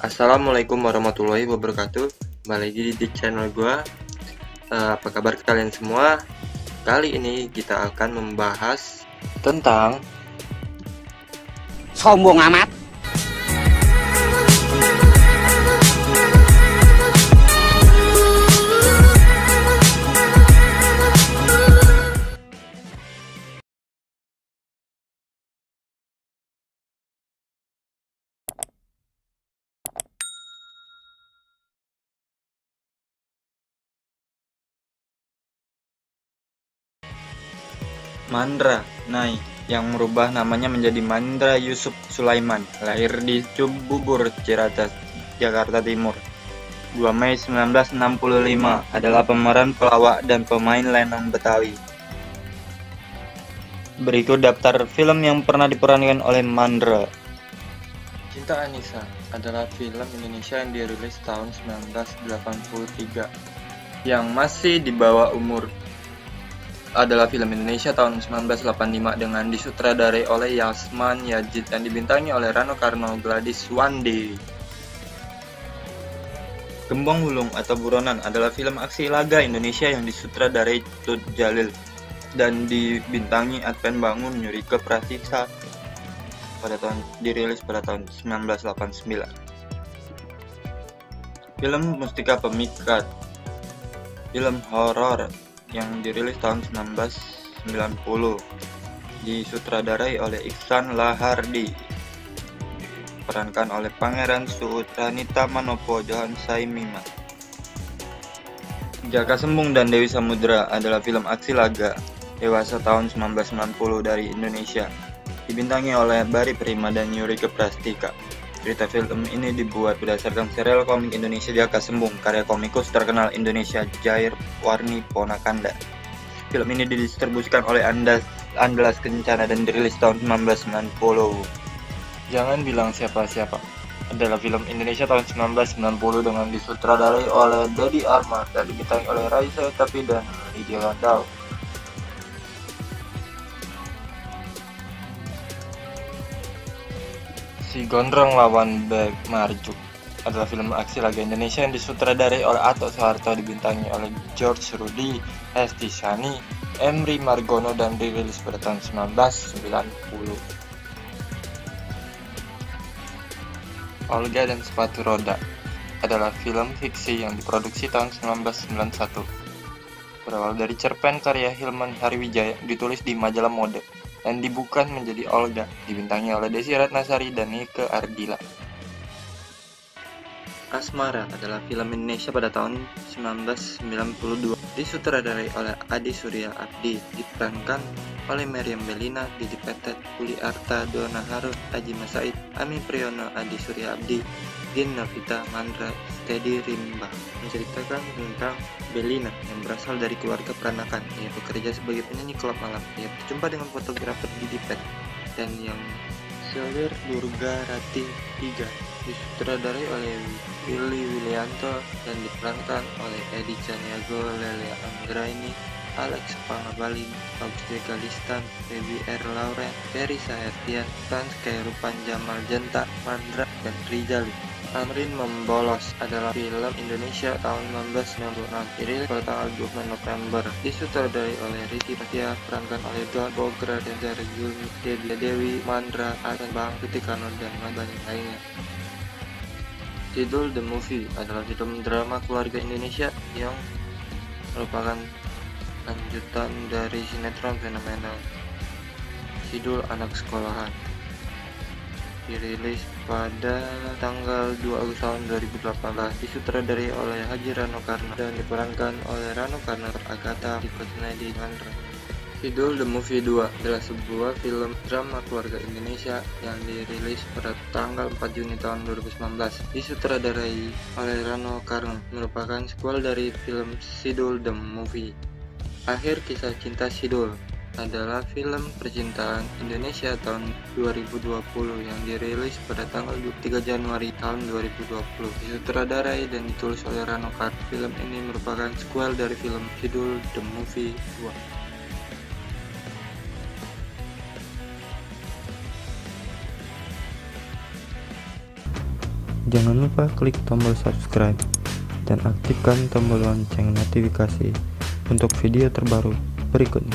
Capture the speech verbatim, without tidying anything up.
Assalamualaikum warahmatullahi wabarakatuh. Kembali lagi di channel gua. Uh, apa kabar kalian semua? Kali ini kita akan membahas tentang sombong amat. Mandra Naik yang merubah namanya menjadi Mandra Yusuf Sulaiman lahir di Cibubur, Ciracas, Jakarta Timur dua Mei seribu sembilan ratus enam puluh lima, adalah pemeran pelawak dan pemain Lenong Betawi. Berikut daftar film yang pernah diperankan oleh Mandra. Cinta Anissa adalah film Indonesia yang dirilis tahun seribu sembilan ratus delapan puluh tiga yang masih di bawah umur. Adalah film Indonesia tahun seribu sembilan ratus delapan puluh lima dengan disutradarai oleh Yasman Yajid dan dibintangi oleh Rano Karno, Gladys Gembong Hulung atau Buronan adalah film aksi laga Indonesia yang disutradarai Tut Jalil dan dibintangi Atven Bangun, Yurike Prastika pada tahun dirilis pada tahun seribu sembilan ratus delapan puluh sembilan. Film Mustika Pemikat, film horor yang dirilis tahun seribu sembilan ratus sembilan puluh, disutradarai oleh Iksan Lahardi, diperankan oleh Pangeran Sutranita Manopo, Johan Saimima. Jaka Sembung dan Dewi Samudra adalah film aksi laga dewasa tahun seribu sembilan ratus sembilan puluh dari Indonesia, dibintangi oleh Barry Prima dan Yurike Prastika. Cerita film ini dibuat berdasarkan serial komik Indonesia Jaka Sembung, karya komikus terkenal Indonesia Jair Warni Ponakanda. Film ini didistribusikan oleh Andalas Kencana dan dirilis tahun seribu sembilan ratus sembilan puluh. Jangan Bilang Siapa-Siapa adalah film Indonesia tahun seribu sembilan ratus sembilan puluh dengan disutradarai oleh Daddy Armand dan dibintangi oleh Raisa tapi dan Idy Landau. Si Gondrong Lawan Beg Marjuk adalah film aksi laga Indonesia yang disutradarai oleh Atok Soharto, dibintangi oleh George Rudy, S T Sani, Emri Margono dan dirilis pada tahun seribu sembilan ratus sembilan puluh. Olga dan Sepatu Roda adalah film fiksi yang diproduksi tahun seribu sembilan ratus sembilan puluh satu. Berawal dari cerpen karya Hilman Harwijaya, ditulis di majalah mode dan dibuka menjadi Olga, dibintangi oleh Desi Ratnasari dan Nike Ardila. Asmara adalah film Indonesia pada tahun seribu sembilan ratus sembilan puluh dua, disutradarai oleh Adi Surya Abdi, diperankan oleh Meriam Bellina, Didi Petet, Uli Arta, Dona Harun, Aji Masaid, Ami Priyono, Adi Surya Abdi, Gin Novita, Mandra, Steady Rimba. Menceritakan tentang Bellina yang berasal dari keluarga peranakan, yang bekerja sebagai penyanyi klub malam. Ia berjumpa dengan fotografer Didi Pet dan yang selir Durga Rati tiga, disutradarai oleh Willy Willianto dan diperankan oleh Edi Caniago, Lele Anggraini, Alex Pangabalin, Fausti Galistan, Baby R. Lauren, Ferry Sahertian, Trans Kairupan Jamal Jenta, Mandra, dan Rizali. Amrin Membolos adalah film Indonesia tahun seribu sembilan ratus sembilan puluh enam, dirilis pada tanggal dua puluh November, disutradarai oleh Riti Patia, perankan oleh Don Bogra, Denjar Zulmi, Dewi Dewi, Mandra, Atven Bang, Tuti Kano, dan banyak lainnya. Judul The Movie adalah film drama keluarga Indonesia yang merupakan lanjutan dari sinetron fenomenal Sidul Anak Sekolahan, dirilis pada tanggal dua Agustus tahun dua ribu delapan belas, disutradarai oleh Haji Rano Karno dan diperankan oleh Rano Karno, Agatha Dikotinadi, Mandra. Sidul The Movie dua adalah sebuah film drama keluarga Indonesia yang dirilis pada tanggal empat Juni tahun dua ribu sembilan belas, disutradarai oleh Rano Karno, merupakan sequel dari film Sidul The Movie. Akhir Kisah Cinta Sidul adalah film percintaan Indonesia tahun dua ribu dua puluh yang dirilis pada tanggal dua puluh tiga Januari tahun dua ribu dua puluh, disutradarai dan ditulis oleh Rano Karno. Film ini merupakan sequel dari film Sidul The Movie dua. Jangan lupa klik tombol subscribe dan aktifkan tombol lonceng notifikasi untuk video terbaru berikutnya.